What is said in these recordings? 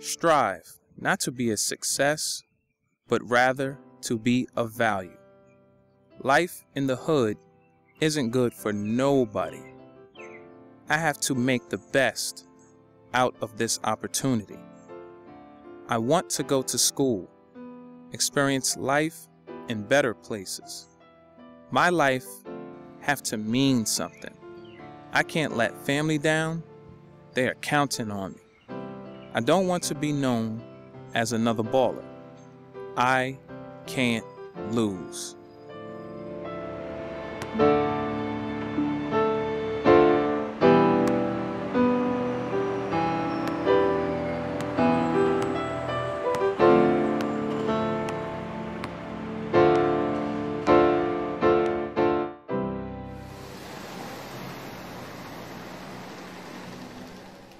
Strive not to be a success, but rather to be of value. Life in the hood isn't good for nobody. I have to make the best out of this opportunity. I want to go to school, experience life in better places. My life have to mean something. I can't let family down. They are counting on me. I don't want to be known as another baller. I can't lose.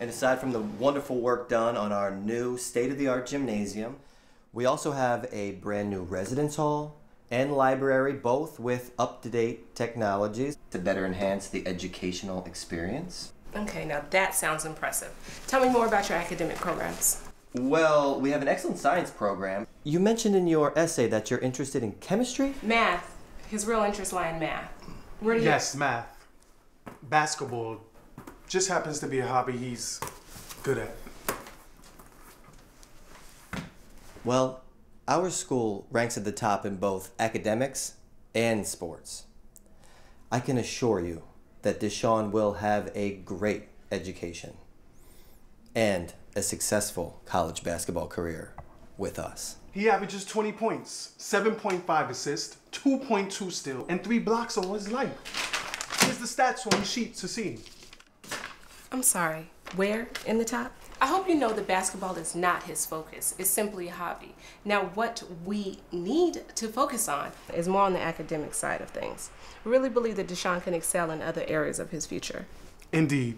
And aside from the wonderful work done on our new state-of-the-art gymnasium, we also have a brand new residence hall and library, both with up-to-date technologies to better enhance the educational experience. Okay, now that sounds impressive. Tell me more about your academic programs. Well, we have an excellent science program. You mentioned in your essay that you're interested in chemistry? Math. His real interests lie in math. Where do you... Yes, math. Basketball. Just happens to be a hobby he's good at. Well, our school ranks at the top in both academics and sports. I can assure you that Deshawn will have a great education and a successful college basketball career with us. He averages 20 points, 7.5 assists, 2.2 steals, and 3 blocks all his life. Here's the stats on the sheet to see. I'm sorry, where in the top? I hope you know that basketball is not his focus. It's simply a hobby. Now, what we need to focus on is more on the academic side of things. We really believe that Deshawn can excel in other areas of his future. Indeed,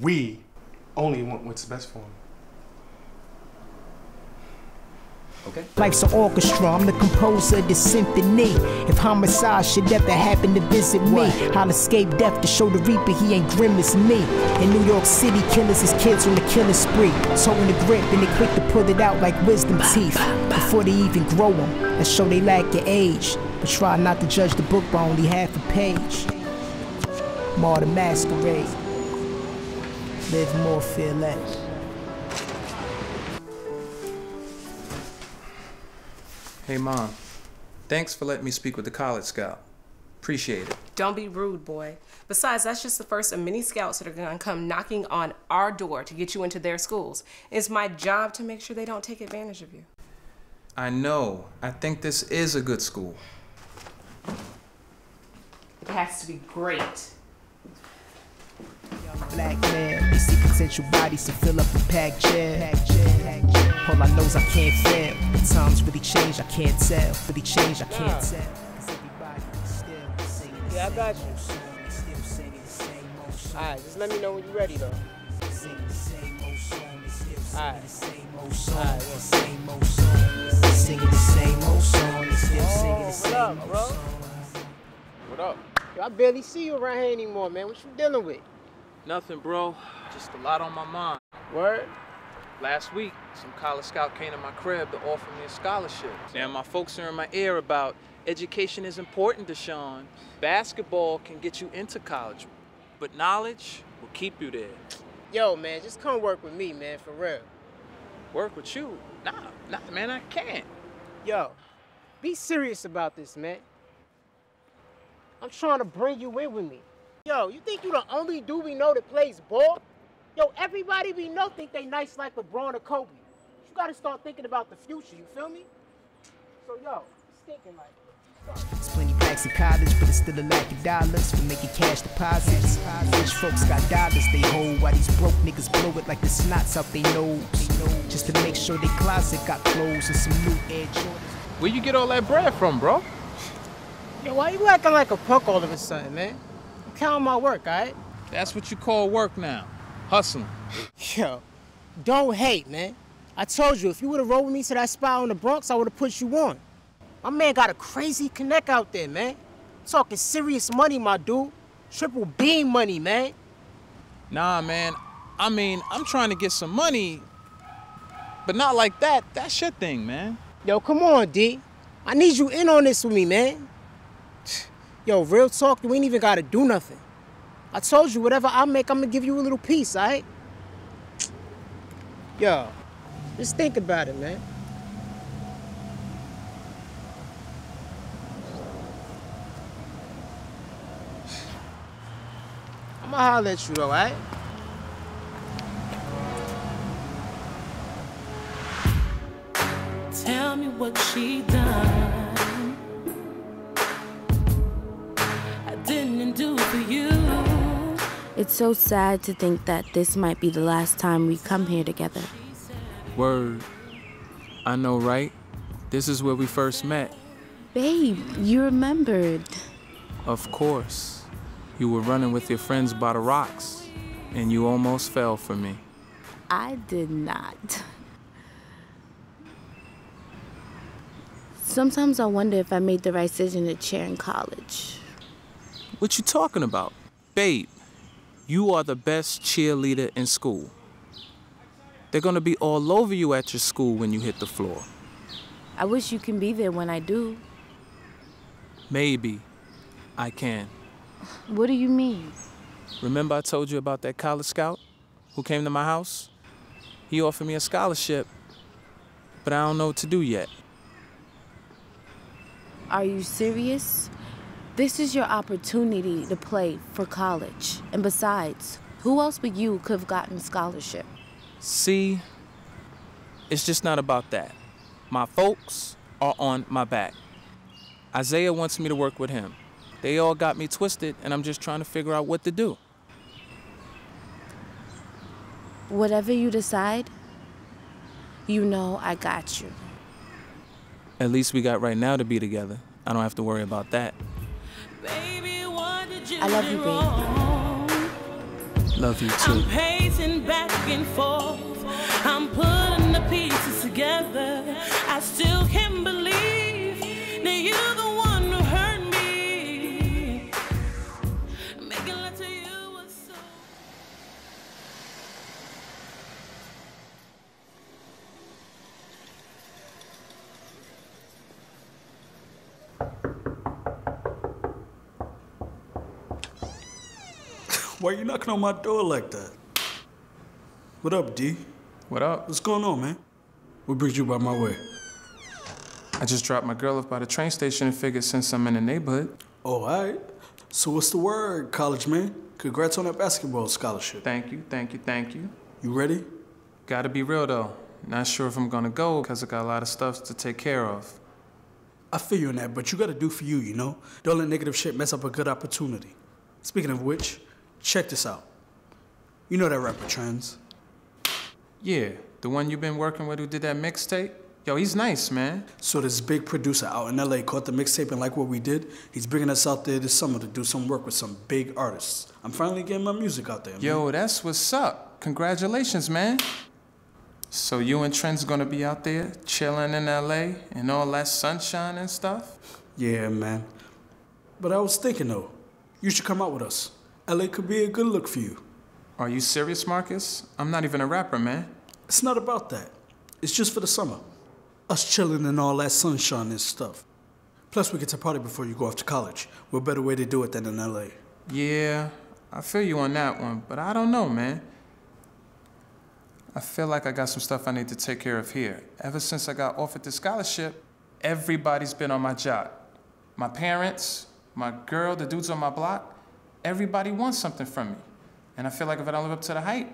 we only want what's best for him. Okay. Life's an orchestra, I'm the composer of the symphony. If homicide should ever happen to visit me, I'll escape death to show the reaper he ain't grim as me. In New York City, killers is kids on the killing spree. So in the grip and they quick to pull it out like wisdom teeth. Before they even grow them, that show they lack your age. But try not to judge the book by only half a page. More the masquerade. Live more, fear less. Hey, Mom. Thanks for letting me speak with the college scout. Appreciate it. Don't be rude, boy. Besides, that's just the first of many scouts that are gonna come knocking on our door to get you into their schools. It's my job to make sure they don't take advantage of you. I know. I think this is a good school. It has to be great. Black man, you see potential bodies to fill up a packed chair. All I know is I can't fail. The times really change, I can't tell. Really change, I can't tell. Cause everybody still singing the same. Yeah, I got you. Still singing the same old song. Alright, just let me know when you're ready though. Singing the same old song. Still singing the same old song. Same old song. Singing the same old song. Still singing the same old song. What up, bro? What up? Yo, I barely see you around here anymore, man. What you dealing with? Nothing, bro. Just a lot on my mind. Word? Last week, some college scout came to my crib to offer me a scholarship. Now my folks are in my ear about education is important, Deshawn. Basketball can get you into college, but knowledge will keep you there. Yo, man, just come work with me, man, for real. Work with you? Nah, man, I can't. Yo, be serious about this, man. I'm trying to bring you in with me. Yo, you think you the only dude we know that plays ball? Yo, everybody we know think they nice like LeBron or Kobe. You gotta start thinking about the future, you feel me? So yo, it's thinking like there's plenty packs in college, but it's still a lack of dollars for making cash deposits. Rich folks got dollars they hold, while these broke niggas blow it like the snots out they nose. Just to make sure they closet got clothes and some new Air Jordans. Where you get all that bread from, bro? Yo, why you acting like a punk all of a sudden, man? I'm counting my work, alright? That's what you call work now. Hustling. Yo, don't hate, man. I told you, if you would have rolled with me to that spot in the Bronx, I would have put you on. My man got a crazy connect out there, man. Talking serious money, my dude. Triple beam money, man. Nah, man. I mean, I'm trying to get some money, But not like that. That's your thing, man. Yo, come on, D. I need you in on this with me, man. Yo, real talk, you ain't even got to do nothing. I told you, whatever I make, I'm going to give you a little piece, all right? Yo, just think about it, man. I'm going to holler at you, though, all right? Tell me what she done. I didn't do for you. It's so sad to think that this might be the last time we come here together. Word. I know, right? This is where we first met. Babe, you remembered. Of course. You were running with your friends by the rocks, and you almost fell for me. I did not. Sometimes I wonder if I made the right decision to cheer in college. What you talking about? Babe, you are the best cheerleader in school. They're gonna be all over you at your school when you hit the floor. I wish you can be there when I do. Maybe I can. What do you mean? Remember I told you about that college scout who came to my house? He offered me a scholarship, but I don't know what to do yet. Are you serious? This is your opportunity to play for college. And besides, who else but you could have gotten a scholarship? See, it's just not about that. My folks are on my back. Isaiah wants me to work with him. They all got me twisted, and I'm just trying to figure out what to do. Whatever you decide, you know I got you. At least we got right now to be together. I don't have to worry about that. Baby, what did you I love you, baby. Love you, too. I'm pacing back and forth. I'm putting the pieces together. I still can't believe that you're the one who hurt me. Making love to you was so... Why are you knocking on my door like that? What up, D? What up? What's going on, man? What brings you by my way? I just dropped my girl off by the train station and figured since I'm in the neighborhood. Oh, all right. So what's the word, college man? Congrats on that basketball scholarship. Thank you, thank you, thank you. You ready? Gotta be real, though. Not sure if I'm gonna go because I got a lot of stuff to take care of. I feel you on that, but you gotta do for you, you know? Don't let negative shit mess up a good opportunity. Speaking of which, check this out. You know that rapper Trends? Yeah, the one you've been working with who did that mixtape? Yo, he's nice, man. So this big producer out in LA caught the mixtape and liked what we did. He's bringing us out there this summer to do some work with some big artists. I'm finally getting my music out there, man. Yo, that's what's up. Congratulations, man. So you and Trends gonna be out there chilling in LA and all that sunshine and stuff? Yeah, man. But I was thinking, though, you should come out with us. LA could be a good look for you. Are you serious, Marcus? I'm not even a rapper, man. It's not about that. It's just for the summer. Us chilling and all that sunshine and stuff. Plus, we get to party before you go off to college. What better way to do it than in LA? Yeah, I feel you on that one, but I don't know, man. I feel like I got some stuff I need to take care of here. Ever since I got offered the scholarship, everybody's been on my job. My parents, my girl, the dudes on my block. Everybody wants something from me. And I feel like if I don't live up to the hype,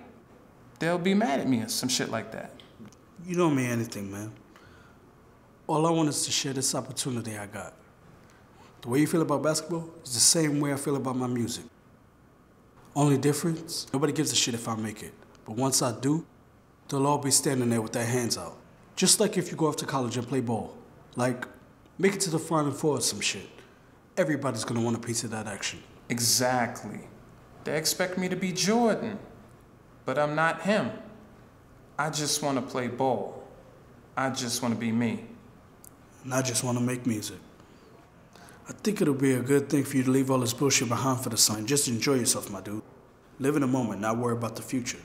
they'll be mad at me or some shit like that. You don't mean anything, man. All I want is to share this opportunity I got. The way you feel about basketball is the same way I feel about my music. Only difference, nobody gives a shit if I make it. But once I do, they'll all be standing there with their hands out. Just like if you go off to college and play ball. Like, make it to the Final Four or some shit. Everybody's gonna want a piece of that action. Exactly. They expect me to be Jordan, but I'm not him. I just want to play ball. I just want to be me. And I just want to make music. I think it'll be a good thing for you to leave all this bullshit behind for the sun. Just enjoy yourself, my dude. Live in the moment, not worry about the future.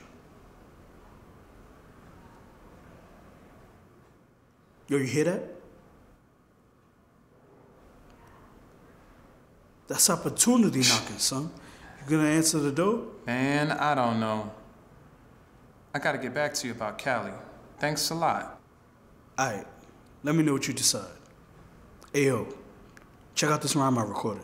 Yo, you hear that? That's opportunity knocking, son. You gonna answer the door? Man, I don't know. I gotta get back to you about Cali. Thanks a lot. All right, let me know what you decide. Ayo, check out this rhyme I recorded.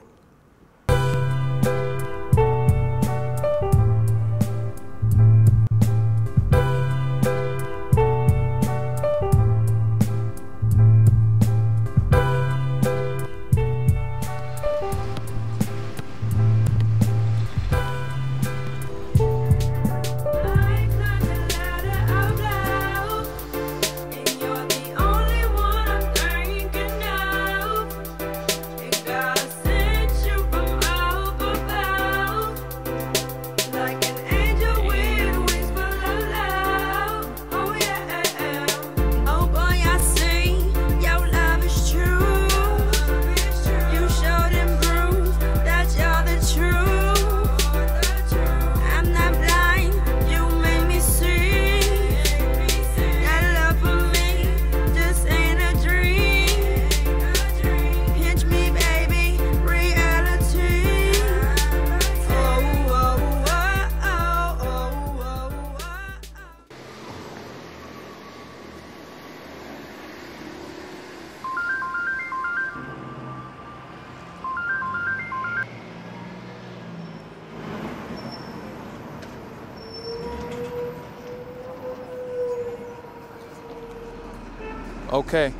Okay,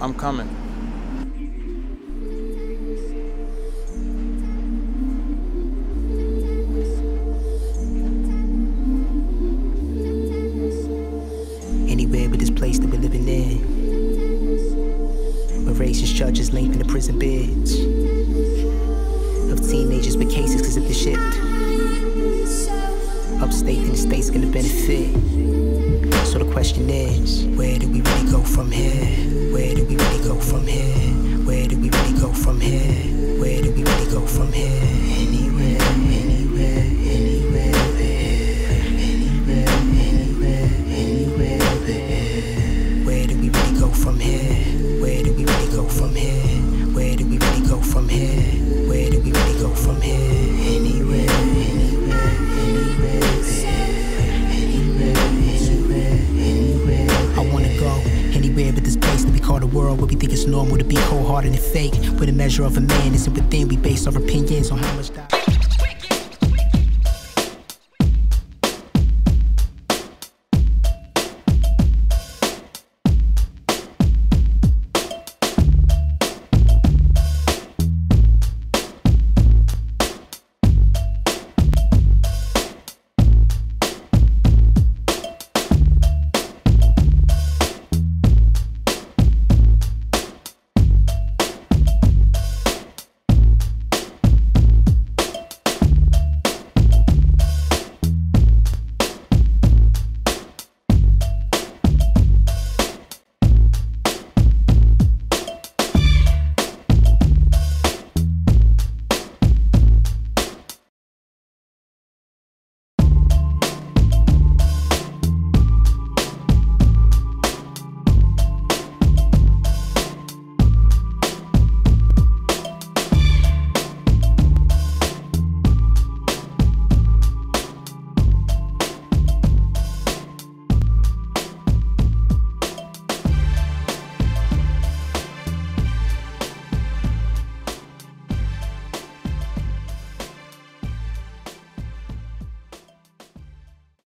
I'm coming. Anywhere but this place that we're living in, where racist judges linked in the prison beds of teenagers with cases because of the shift. Upstate and the state's gonna benefit. So the question is, where do we really go from here? Where do we really go from here? Where do we really go from here? Where do we really go from here? Anywhere, anywhere, anywhere, anywhere, anywhere, anywhere, anywhere. Where do we really go from here? Where do we really go from here? Where do we really go from here? Where do we really go from here? Anywhere, anywhere, anywhere, anywhere. I wanna go anywhere but this place that we call the world, where we think it's normal to be cold-hearted and fake, where the measure of a man isn't within. We base our opinions on how much